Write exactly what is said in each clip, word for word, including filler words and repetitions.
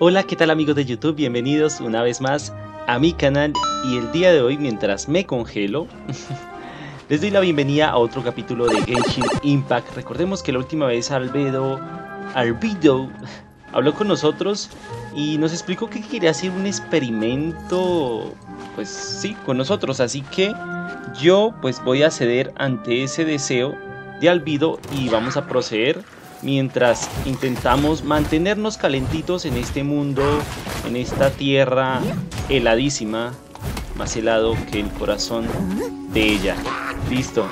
Hola, ¿qué tal amigos de YouTube? Bienvenidos una vez más a mi canal. Y el día de hoy, mientras me congelo, les doy la bienvenida a otro capítulo de Genshin Impact. Recordemos que la última vez Albedo, Albedo habló con nosotros y nos explicó que quería hacer un experimento, pues sí, con nosotros. Así que yo pues voy a ceder ante ese deseo de Albedo y vamos a proceder mientras intentamos mantenernos calentitos en este mundo, en esta tierra heladísima, más helado que el corazón de ella. Listo,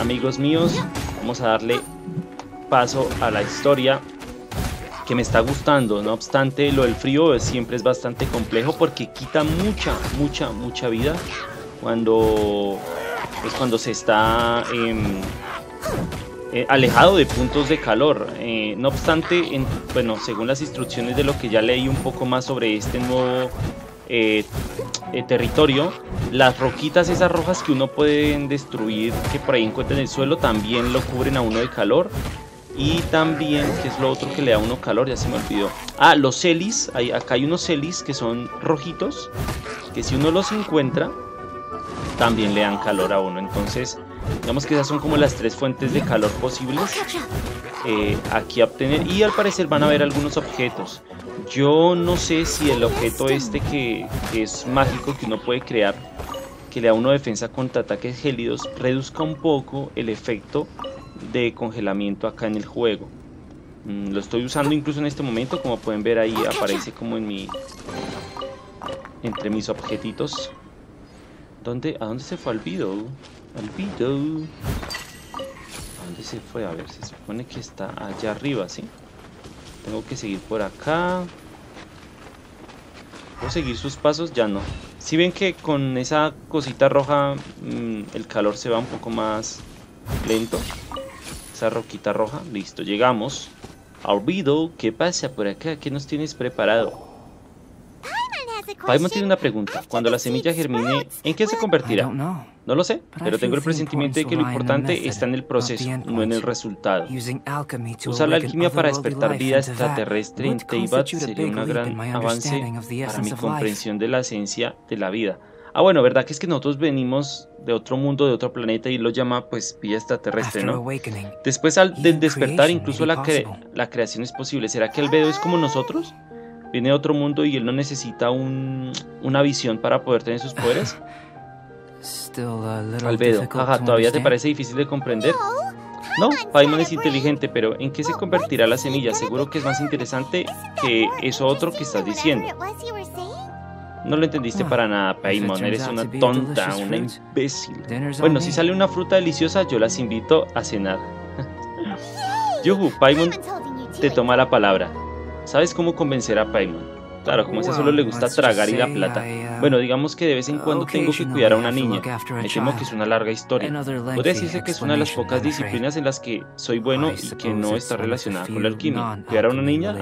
amigos míos, vamos a darle paso a la historia que me está gustando. No obstante, lo del frío siempre es bastante complejo porque quita mucha, mucha, mucha vida cuando, pues cuando se está... Eh, Eh, alejado de puntos de calor. Eh, no obstante, en, bueno, según las instrucciones de lo que ya leí un poco más sobre este nuevo eh, eh, territorio, las roquitas esas rojas que uno puede destruir, que por ahí encuentra en el suelo, también lo cubren a uno de calor. Y también, que es lo otro que le da a uno calor, ya se me olvidó. Ah, los celis, hay, acá hay unos celis que son rojitos, que si uno los encuentra, también le dan calor a uno. Entonces... digamos que esas son como las tres fuentes de calor posibles eh, aquí a obtener. Y al parecer van a haber algunos objetos. Yo no sé si el objeto este que, que es mágico, que uno puede crear, que le da uno defensa contra ataques gélidos, reduzca un poco el efecto de congelamiento acá en el juego. Mm, lo estoy usando incluso en este momento. Como pueden ver ahí aparece como en mi... entre mis objetitos. ¿Dónde, ¿A dónde se fue Albedo? Albedo, ¿a dónde se fue? A ver, se supone que está allá arriba, ¿sí? Tengo que seguir por acá. ¿Puedo seguir sus pasos? Ya no. Si ven que con esa cosita roja mmm, el calor se va un poco más lento. Esa roquita roja, listo, llegamos. Albedo, ¿qué pasa por acá? ¿Qué nos tienes preparado? Paimon tiene una pregunta. Cuando la semilla germine, ¿en qué se convertirá? No lo sé, pero tengo el presentimiento de que lo importante está en el proceso, no en el resultado. Usar la alquimia para despertar vida extraterrestre en Teyvat sería un gran avance para mi comprensión de la esencia de la vida. Ah, bueno, verdad que es que nosotros venimos de otro mundo, de otro planeta, y lo llama pues vida extraterrestre, ¿no? Después al de despertar, incluso la, cre la creación es posible. ¿Será que Albedo es como nosotros? Viene de otro mundo y él no necesita un, una visión para poder tener sus poderes. Albedo, ajá, ¿todavía te parece difícil de comprender? No, Paimon es inteligente, pero ¿en qué se convertirá la semilla? Seguro que es más interesante que eso otro que estás diciendo. No lo entendiste para nada, Paimon, eres una tonta, una imbécil. Bueno, si sale una fruta deliciosa, yo las invito a cenar. Yuhu, Paimon te toma la palabra. ¿Sabes cómo convencer a Paimon? Claro, como ese solo le gusta tragar y la plata. Bueno, digamos que de vez en cuando tengo que cuidar a una niña. Me temo que es una larga historia. Podría decirse que es una de las pocas disciplinas en las que soy bueno y que no está relacionada con la alquimia. ¿Cuidar a una niña?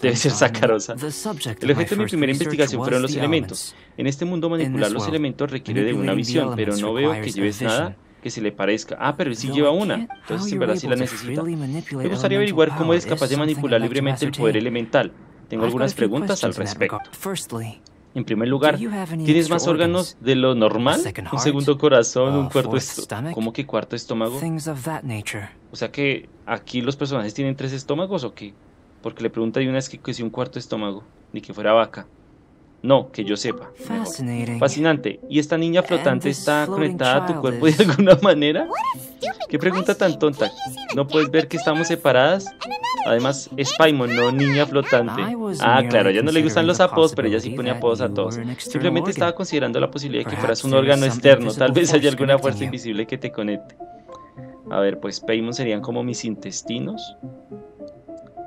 Debe ser sacarosa. El objeto de mi primera investigación fueron los elementos. En este mundo manipular los elementos requiere de una visión, pero no veo que lleves nada que se le parezca. Ah, pero él sí lleva una. Entonces en verdad sí la necesita. Me gustaría averiguar cómo eres capaz de manipular libremente el poder elemental. Tengo algunas preguntas al respecto. En primer lugar, ¿tienes más órganos de lo normal? Un segundo corazón, un cuarto estómago. ¿Cómo que cuarto estómago? O sea que aquí los personajes tienen tres estómagos, ¿o qué? Porque le pregunta de una vez que, que si un cuarto estómago, ni que fuera vaca. No, que yo sepa. Mejor. Fascinante. ¿Y esta niña flotante está conectada a tu cuerpo de alguna manera? ¿Qué pregunta tan tonta? ¿No puedes ver que estamos separadas? Además, es Paimon, no niña flotante. Ah, claro, a ella no le gustan los apodos, pero ella sí pone apodos a todos. Simplemente estaba considerando la posibilidad de que fueras un órgano externo. Tal vez haya alguna fuerza invisible que te conecte. A ver, pues Paimon serían como mis intestinos.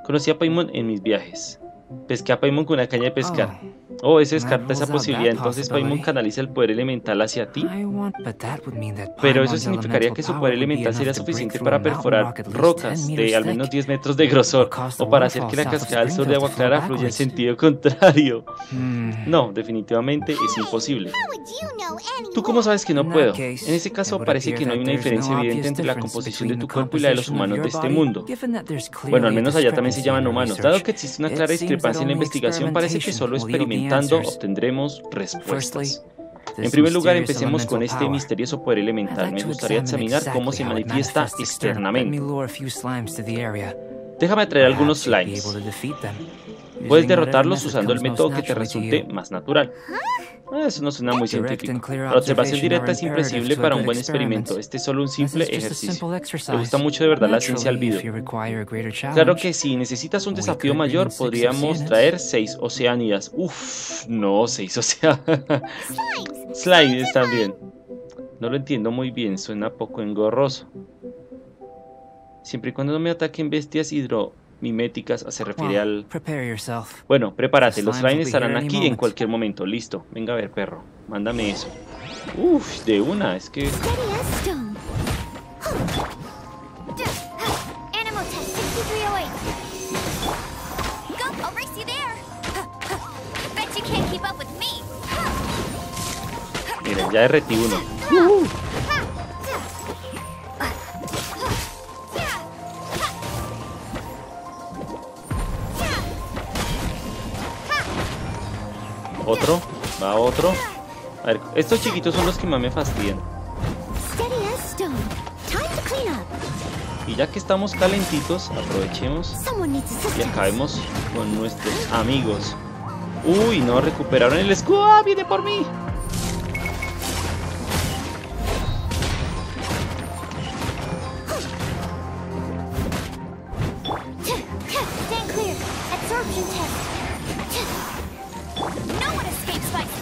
Conocí a Paimon en mis viajes. Pesqué a Paimon con una caña de pescar. Oh, eso descarta esa posibilidad. Entonces Paimon canaliza el poder elemental hacia ti. Pero eso significaría que su poder elemental sería suficiente para perforar rocas de al menos diez metros de grosor, o para hacer que la cascada del sur de agua clara fluya en sentido contrario. No, definitivamente es imposible. ¿Tú cómo sabes que no puedo? En ese caso parece que no hay una diferencia evidente entre la composición de tu cuerpo y la de los humanos de este mundo. Bueno, al menos allá también se llaman humanos. Dado que existe una clara discrepancia que pase en la investigación parece que solo experimentando obtendremos respuestas. En primer lugar, empecemos con este misterioso poder elemental. Me gustaría examinar cómo se manifiesta externamente. Déjame atraer algunos slimes. Puedes derrotarlos usando el método que te resulte más natural. Eso no suena muy científico. La observación directa es imprescindible para un buen experimento. Este es solo un simple ejercicio. Me gusta mucho de verdad la ciencia al video. Claro que si necesitas un desafío mayor, podríamos traer seis oceanidas. Uff, no, seis oceanidas. Slimes también. No lo entiendo muy bien, suena poco engorroso. Siempre y cuando no me ataquen bestias hidro... miméticas se refiere al... Bueno, prepárate, los slimes estarán aquí en cualquier momento, listo. Venga a ver, perro, mándame eso. Uff, de una, es que... Miren, ya derretí uno. Uh -huh. Otro, va otro. A ver, estos chiquitos son los que más me fastidian. Y ya que estamos calentitos, aprovechemos y acabemos con nuestros amigos. Uy, no, recuperaron el escudo. ¡Ah, viene por mí!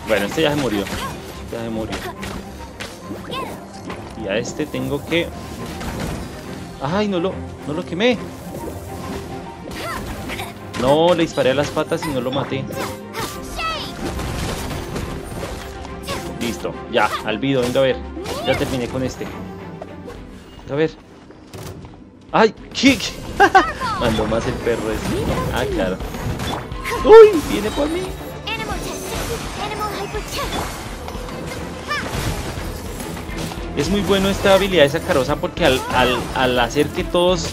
Bueno, este ya se murió. Ya se murió. Y a este tengo que... ¡Ay, no lo, no lo quemé! No, le disparé a las patas y no lo maté. Listo, ya, Albedo, venga a ver. Ya terminé con este. Venga a ver. ¡Ay, kick! Mandó más el perro este. Ah, claro. ¡Uy! Viene por mí. Es muy bueno esta habilidad de sacarosa porque al, al, al hacer que todos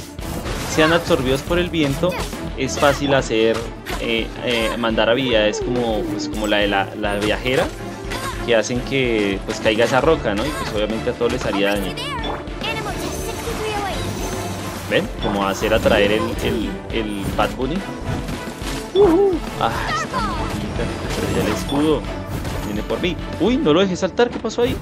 sean absorbidos por el viento es fácil hacer eh, eh, mandar habilidades como, pues, como la de la, la viajera, que hacen que pues caiga esa roca, ¿no? Y pues obviamente a todos les haría daño. ¿Ven? Como hacer atraer el, el, el Bad Bunny. Uh-huh. Ah, está bonita. Perdí el escudo. Viene por mí. Uy, no lo dejé saltar. ¿Qué pasó ahí?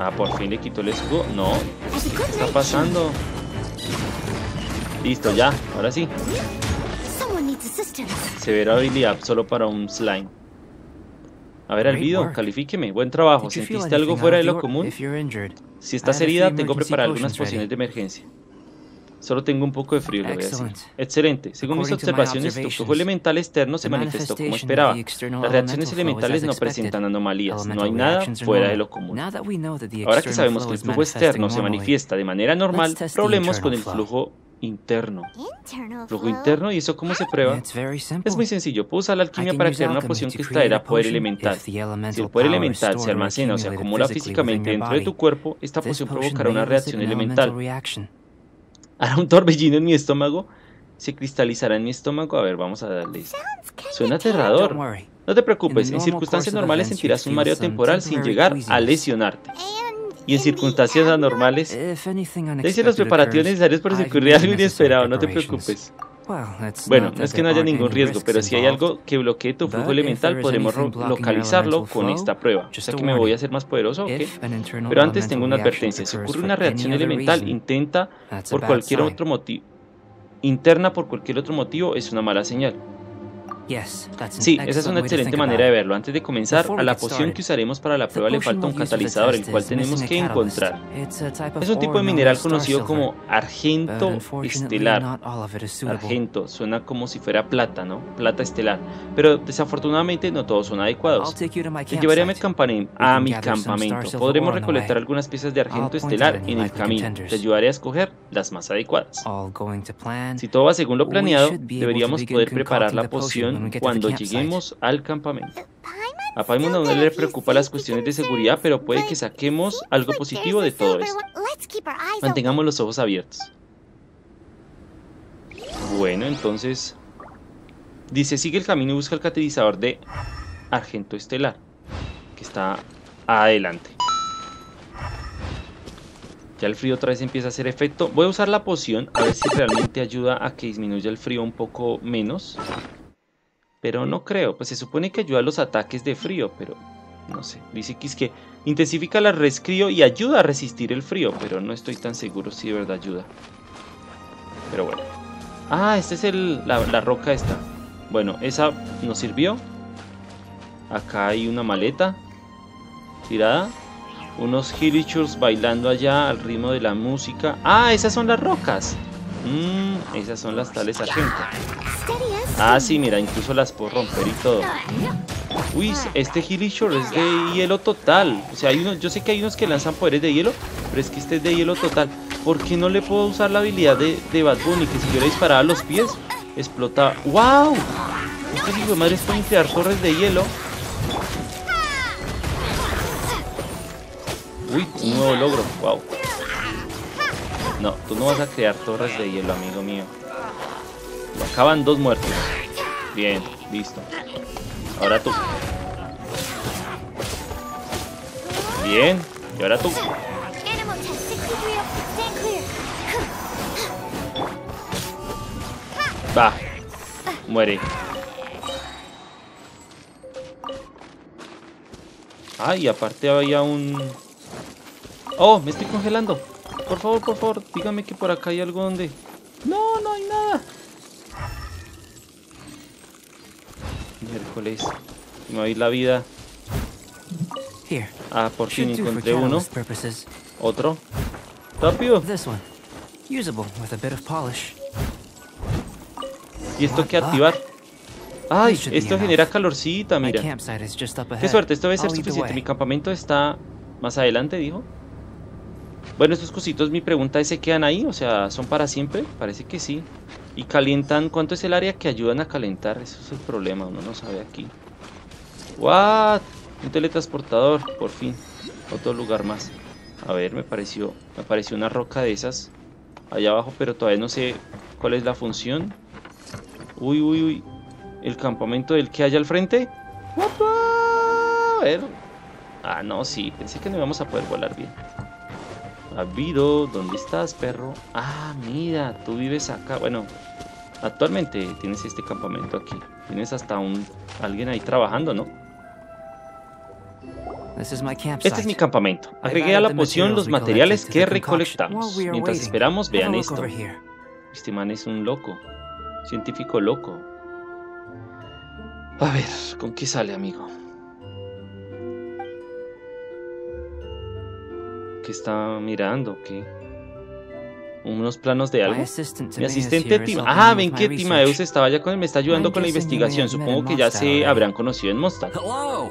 Ah, por fin le quitó el escudo. No. ¿Qué está pasando? Listo, ya. Ahora sí. Severa habilidad solo para un slime. A ver, Albedo, califíqueme. Buen trabajo. ¿Sentiste algo fuera de lo común? Si estás herida, tengo preparada algunas pociones de emergencia. Solo tengo un poco de frío, lo voy a decir. Excelente. Según mis observaciones, tu flujo elemental externo se manifestó como esperaba. Las reacciones elementales no presentan anomalías. No hay nada fuera de lo común. Ahora que sabemos que el flujo externo se manifiesta de manera normal, probemos con el flujo interno. Flujo interno, ¿y eso cómo se prueba? Es muy sencillo, puedo usar la alquimia para crear una poción que extraerá poder elemental. Si el poder elemental se almacena o se acumula físicamente dentro de tu cuerpo, esta poción provocará una reacción elemental. ¿Hará un torbellino en mi estómago? ¿Se cristalizará en mi estómago? A ver, vamos a darle. Suena aterrador. No te preocupes, en circunstancias normales sentirás un mareo temporal sin llegar a lesionarte. Y en circunstancias anormales, te hice los preparativos necesarios para si ocurriera algo inesperado, no te preocupes. Bueno, no es que no haya ningún riesgo, pero si hay algo que bloquee tu flujo elemental, podremos localizarlo con esta prueba. O sea que me voy a hacer más poderoso, ¿ok? Pero antes tengo una advertencia. Si ocurre una reacción elemental intenta por cualquier otro motivo, interna por cualquier otro motivo, es una mala señal. Sí, esa es una excelente manera de verlo. Antes de comenzar, a la poción que usaremos para la prueba le falta un catalizador, el cual tenemos que encontrar. Es un tipo de mineral conocido como argento estelar. Argento, suena como si fuera plata, ¿no? Plata estelar. Pero desafortunadamente no todos son adecuados. Te llevaré a mi campamento. Podremos recolectar algunas piezas de argento estelar en el camino. Te ayudaré a escoger las más adecuadas. Si todo va según lo planeado, deberíamos poder preparar la poción cuando lleguemos al campamento. A Paimon aún le preocupa las cuestiones de seguridad, pero puede que saquemos algo positivo de todo esto. Mantengamos los ojos abiertos. Bueno, entonces... Dice, sigue el camino y busca el catalizador de argento estelar, que está adelante. Ya el frío otra vez empieza a hacer efecto. Voy a usar la poción, a ver si realmente ayuda a que disminuya el frío un poco menos. Pero no creo, pues se supone que ayuda a los ataques de frío, pero no sé. Dice que es que intensifica la rescrío y ayuda a resistir el frío, pero no estoy tan seguro si de verdad ayuda. Pero bueno. Ah, esta es el, la, la roca esta. Bueno, esa nos sirvió. Acá hay una maleta tirada. Unos hilichurs bailando allá al ritmo de la música. Ah, esas son las rocas. Mmm, esas son las tales argento. Ah, sí, mira, incluso las puedo romper y todo. Uy, este hilichur es de hielo total. O sea, hay unos, yo sé que hay unos que lanzan poderes de hielo, pero es que este es de hielo total. ¿Por qué no le puedo usar la habilidad de, de Bad Bunny? Que si yo le disparaba a los pies, explota. ¡Wow! Estos hijos de madres pueden crear torres de hielo. Uy, un nuevo logro, wow. No, tú no vas a crear torres de hielo, amigo mío. Lo acaban dos muertos. Bien, listo. Ahora tú. Bien, y ahora tú. Va, muere. Ah, y aparte había un... Oh, me estoy congelando. Por favor, por favor, dígame que por acá hay algo donde... No, no hay nada. Miércoles. Me va a ir la vida. Ah, por fin encontré uno. Otro. Rápido. ¿Y esto qué activar? Ay, esto genera calorcita, mira. Qué suerte, esto debe ser suficiente. Mi campamento está más adelante, dijo. Bueno, estos cositos, mi pregunta es, ¿se quedan ahí? O sea, ¿son para siempre? Parece que sí. ¿Y calientan? ¿Cuánto es el área que ayudan a calentar? Eso es el problema, uno no sabe aquí. ¿What? Un teletransportador, por fin. Otro lugar más. A ver, me pareció, me pareció una roca de esas allá abajo, pero todavía no sé cuál es la función. Uy, uy, uy. ¿El campamento del que hay al frente? A ver. Ah, no, sí. Pensé que no íbamos a poder volar bien. Albedo, ¿dónde estás, perro? Ah, mira, tú vives acá. Bueno, actualmente tienes este campamento aquí. Tienes hasta un alguien ahí trabajando, ¿no? Este es mi campamento. Agregué a la poción los materiales que recolectamos. Mientras esperamos, vean esto. Este man es un loco. Científico loco. A ver, ¿con qué sale, amigo? Que está mirando, que unos planos de algo. Mi asistente Timaeus. Ah, ven que Timaeus estaba ya con él, me está ayudando con la investigación. Supongo que ya se habrán conocido en Mostar.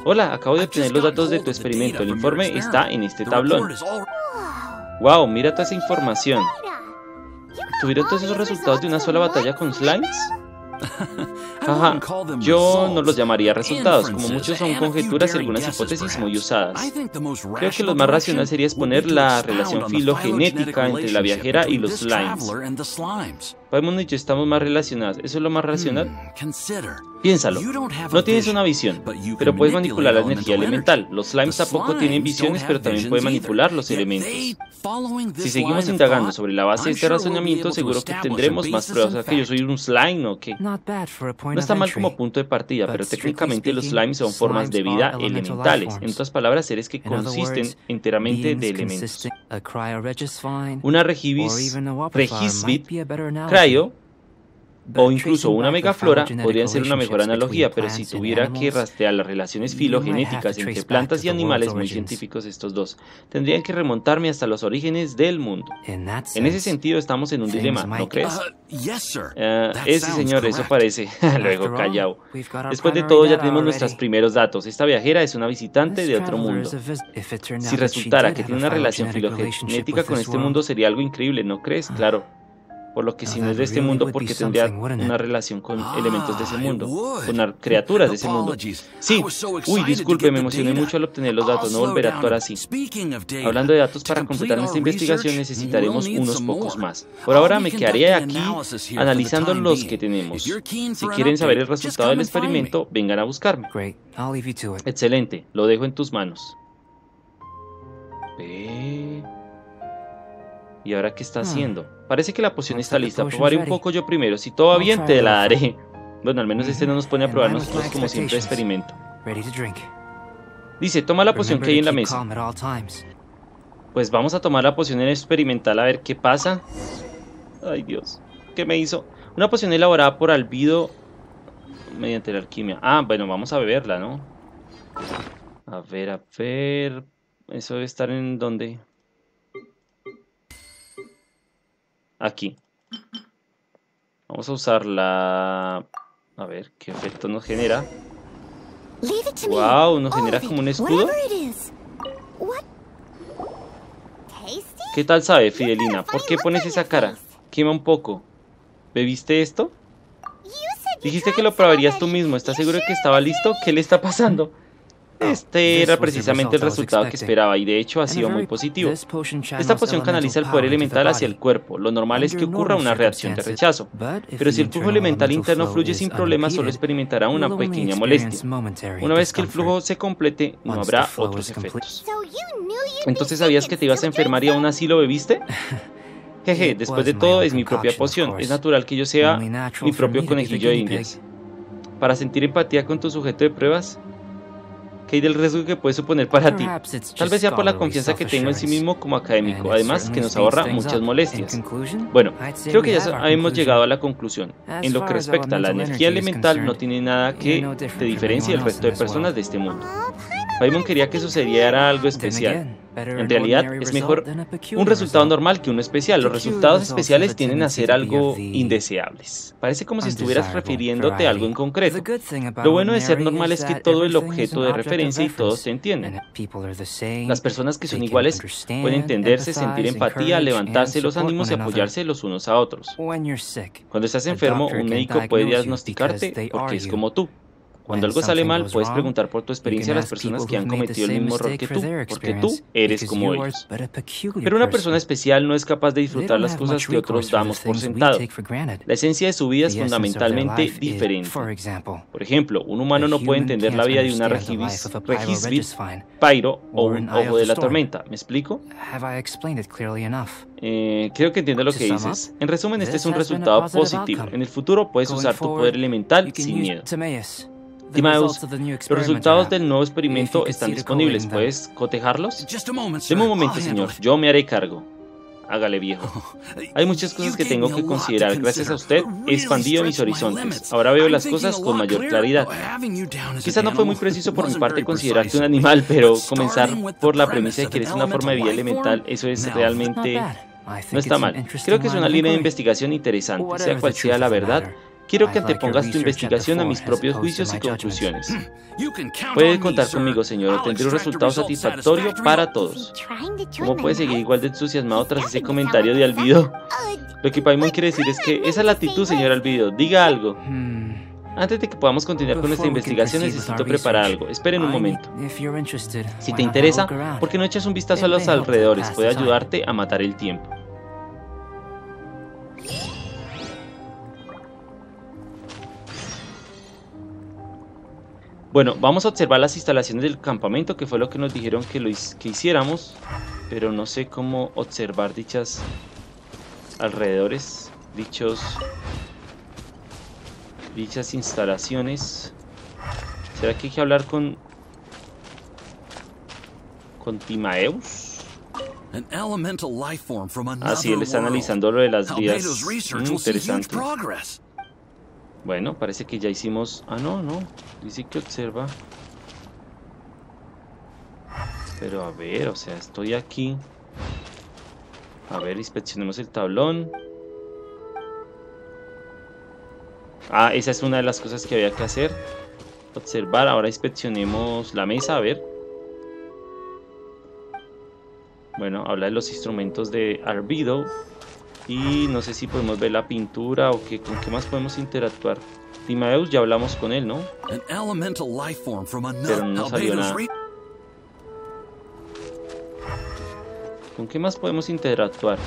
Hola, acabo de obtener los datos de tu experimento. El informe está en este tablón. Wow, mira toda esa información. ¿Tuvieron todos esos resultados de una sola batalla con slimes? Ajá, yo no los llamaría resultados, como muchos son conjeturas y algunas hipótesis muy usadas. Creo que lo más racional sería exponer la relación filogenética entre la viajera y los slimes. Paimon y yo estamos más relacionados, ¿eso es lo más racional? Piénsalo, no tienes una visión, pero puedes manipular la energía elemental. Los slimes tampoco tienen visiones, pero también pueden manipular los elementos. Si seguimos indagando sobre la base de este razonamiento, seguro que tendremos más pruebas. O sea, que yo soy un slime o qué. No está mal como punto de partida, pero técnicamente los slimes son formas de vida elementales. En otras palabras, seres que consisten enteramente de elementos. Una regibis, regisbit, cryo o incluso una megaflora podrían ser una mejor analogía, pero si tuviera que rastrear las relaciones filogenéticas entre plantas y animales, muy científicos estos dos, tendrían que remontarme hasta los orígenes del mundo. En ese sentido estamos en un dilema, ¿no crees? Uh, ese señor, eso parece. Luego, callao. Después de todo, ya tenemos nuestros primeros datos. Esta viajera es una visitante de otro mundo. Si resultara que tiene una relación filogenética con este mundo, sería algo increíble, ¿no crees? Claro. por lo que si no es de este mundo, porque tendría una relación con elementos de ese mundo, con criaturas de ese mundo. Sí, uy, disculpe, me emocioné mucho al obtener los datos, no volveré a actuar así. Hablando de datos, para completar nuestra investigación necesitaremos unos pocos más. Por ahora me quedaré aquí analizando los que tenemos. Si quieren saber el resultado del experimento, vengan a buscarme. Excelente, lo dejo en tus manos. Eh... ¿Y ahora qué está haciendo? Parece que la poción está lista. Probaré un poco yo primero. Si todo va bien, te la daré. Bueno, al menos este no nos pone a probar nosotros como siempre experimento. Dice, toma la poción que hay en la mesa. Pues vamos a tomar la poción en experimental a ver qué pasa. Ay, Dios. ¿Qué me hizo? Una poción elaborada por Albedo mediante la alquimia. Ah, bueno, vamos a beberla, ¿no? A ver, a ver... Eso debe estar en donde... Aquí. Vamos a usar la... A ver, ¿qué efecto nos genera? ¡Wow! Nos genera como un escudo. ¿Qué tal sabe, Fidelina? ¿Por qué pones esa cara? Quema un poco. ¿Bebiste esto? Dijiste que lo probarías tú mismo. ¿Estás seguro que estaba listo? ¿Qué le está pasando? Este era precisamente el resultado que esperaba y de hecho ha sido muy positivo. Esta poción canaliza el poder elemental hacia el cuerpo. Lo normal es que ocurra una reacción de rechazo, pero si el flujo elemental interno fluye sin problema, solo experimentará una pequeña molestia. Una vez que el flujo se complete, no habrá otros efectos. ¿Entonces sabías que te ibas a enfermar y aún así lo bebiste? Jeje, después de todo es mi propia poción. Es natural que yo sea mi propio conejillo de indias. Para sentir empatía con tu sujeto de pruebas... ¿Qué hay del riesgo que puede suponer para ti? Tal vez sea por la confianza que tengo en sí mismo como académico, además que nos ahorra muchas molestias. Bueno, creo que ya hemos llegado a la conclusión. En lo que respecta a la energía elemental, no tiene nada que te diferencie del resto de personas de este mundo. Paimon quería que sucediera algo especial. En realidad, es mejor un resultado normal que uno especial. Los resultados especiales tienden a ser algo indeseables. Parece como si estuvieras refiriéndote a algo en concreto. Lo bueno de ser normal es que todo el objeto de referencia y todos te entienden. Las personas que son iguales pueden entenderse, sentir empatía, levantarse los ánimos y apoyarse los unos a otros. Cuando estás enfermo, un médico puede diagnosticarte porque es como tú. Cuando algo sale mal, puedes preguntar por tu experiencia a las personas que han cometido el mismo error que tú, porque tú eres como ellos. Pero una persona especial no es capaz de disfrutar las cosas que otros damos por sentado. La esencia de su vida es fundamentalmente diferente. Por ejemplo, un humano no puede entender la vida de una regibis, regisbit, pyro o un ojo de la tormenta. ¿Me explico? Eh, creo que entiendo lo que dices. En resumen, este es un resultado positivo. En el futuro puedes usar tu poder elemental sin miedo. Timaeus, los resultados del nuevo experimento están disponibles. ¿Puedes cotejarlos? Deme un momento, señor. Yo me haré cargo. Hágale, viejo. Hay muchas cosas que tengo que considerar. Gracias a usted, he expandido mis horizontes. Ahora veo las cosas con mayor claridad. Quizás no fue muy preciso por mi parte considerarte un animal, pero comenzar por la premisa de que eres una forma de vida elemental, eso es realmente... No está mal. Creo que es una línea de investigación interesante. Sea cual sea la verdad, quiero que antepongas tu investigación a mis propios juicios y conclusiones. Puedes contar conmigo, señor. Obtendré un resultado satisfactorio para todos. ¿Cómo puedes seguir igual de entusiasmado tras ese comentario de Albedo? Lo que Paimon quiere decir es que esa es la actitud, señor Albedo. Diga algo. Antes de que podamos continuar con nuestra investigación, necesito preparar algo. Esperen un momento. Si te interesa, ¿por qué no echas un vistazo a los alrededores? Puede ayudarte a matar el tiempo. Bueno, vamos a observar las instalaciones del campamento, que fue lo que nos dijeron que, lo, que hiciéramos. Pero no sé cómo observar dichas alrededores, dichos, dichas instalaciones. ¿Será que hay que hablar con, con Timaeus? Ah, sí, él está analizando lo de las vidas. Mm, interesante. Bueno, parece que ya hicimos... Ah, no, no. Dice que observa. Pero a ver, o sea, estoy aquí. A ver, inspeccionemos el tablón. Ah, esa es una de las cosas que había que hacer. Observar. Ahora inspeccionemos la mesa, a ver. Bueno, habla de los instrumentos de Albedo. Y no sé si podemos ver la pintura o que, con qué más podemos interactuar. Timaeus, ya hablamos con él, ¿no? Pero no salió nada. ¿Con qué más podemos interactuar?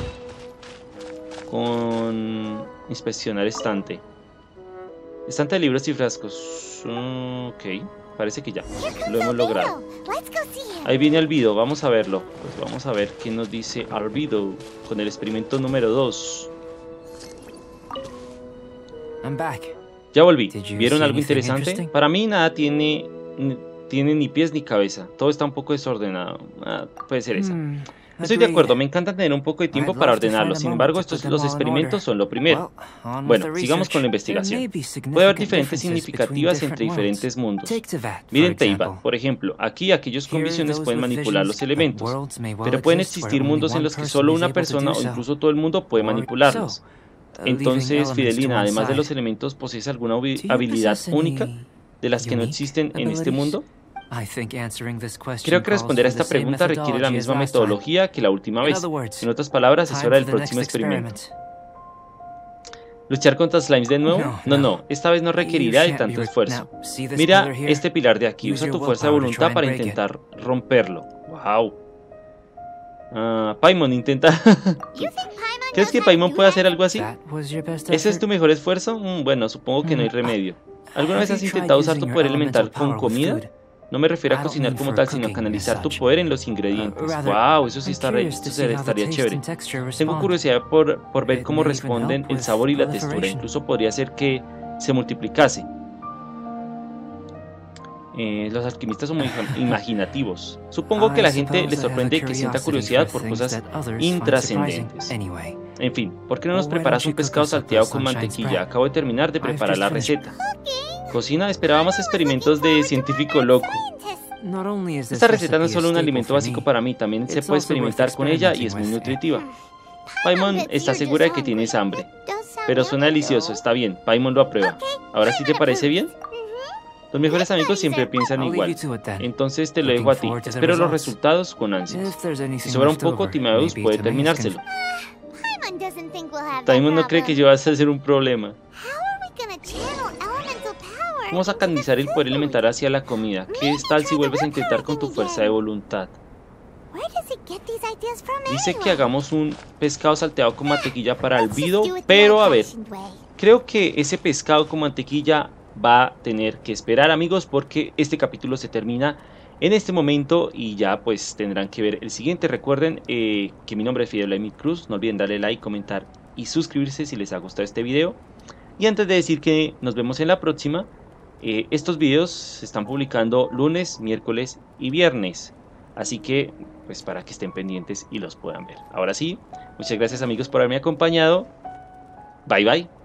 Con... inspeccionar estante. Estante de libros y frascos. Ok, parece que ya lo hemos logrado. Ahí viene Albedo, vamos a verlo. Pues vamos a ver qué nos dice Albedo con el experimento número dos. Ya volví. ¿Vieron algo interesante? Para mí nada tiene, tiene ni pies ni cabeza. Todo está un poco desordenado. Ah, puede ser esa. Estoy de acuerdo, me encanta tener un poco de tiempo para ordenarlo, sin embargo estos los experimentos son lo primero. Bueno, sigamos con la investigación. Puede haber diferentes significativas entre diferentes mundos. Miren Teyvat, por ejemplo, aquí aquellos con visiones pueden manipular los elementos, pero pueden existir mundos en los que solo una persona o incluso todo el mundo puede manipularlos. Entonces, Fidelina, además de los elementos, ¿posees alguna habilidad única de las que no existen en este mundo? Creo que responder a esta pregunta requiere la misma metodología que la última vez. En otras palabras, es hora del próximo experimento. ¿Luchar contra slimes de nuevo? No, no, esta vez no requerirá de tanto esfuerzo. Mira este pilar de aquí, usa tu fuerza de voluntad para intentar romperlo. ¡Wow! Uh, Paimon, intenta... ¿Crees que Paimon puede hacer algo así? ¿Ese es tu mejor esfuerzo? Mm, bueno, supongo que no hay remedio. ¿Alguna vez has intentado usar tu poder elemental con comida? No me refiero a cocinar como tal, sino a canalizar tu poder en los ingredientes. ¡Wow! Eso sí está re, eso estaría chévere. Tengo curiosidad por, por ver cómo responden el sabor y la textura. Incluso podría ser que se multiplicase. Eh, los alquimistas son muy imaginativos. Supongo que la gente les sorprende que sienta curiosidad por cosas intrascendentes. En fin, ¿por qué no nos preparas un pescado salteado con mantequilla? Acabo de terminar de preparar la receta. Cocina, esperaba más experimentos de científico loco. Esta receta no es solo un alimento básico para mí, también se puede experimentar con ella y es muy nutritiva. Paimon está segura de que tienes hambre, pero suena delicioso, está bien, Paimon lo aprueba. ¿Ahora sí te parece bien? Los mejores amigos siempre piensan igual, entonces te lo dejo a ti, espero los resultados con ansias. Si sobra un poco, Timaeus puede terminárselo. Paimon no cree que yo vas a ser un problema. Vamos a canalizar el poder elemental hacia la comida. ¿Qué tal si vuelves a intentar con tu fuerza de voluntad? Dice que hagamos un pescado salteado con mantequilla para Albedo, pero a ver, creo que ese pescado con mantequilla va a tener que esperar, amigos, porque este capítulo se termina en este momento y ya pues tendrán que ver el siguiente. Recuerden eh, que mi nombre es Fideblaymid Cruz, no olviden darle like, comentar y suscribirse si les ha gustado este video. Y antes de decir que nos vemos en la próxima, Eh, estos videos se están publicando lunes, miércoles y viernes, así que pues para que estén pendientes y los puedan ver. Ahora sí, muchas gracias amigos por haberme acompañado. Bye bye.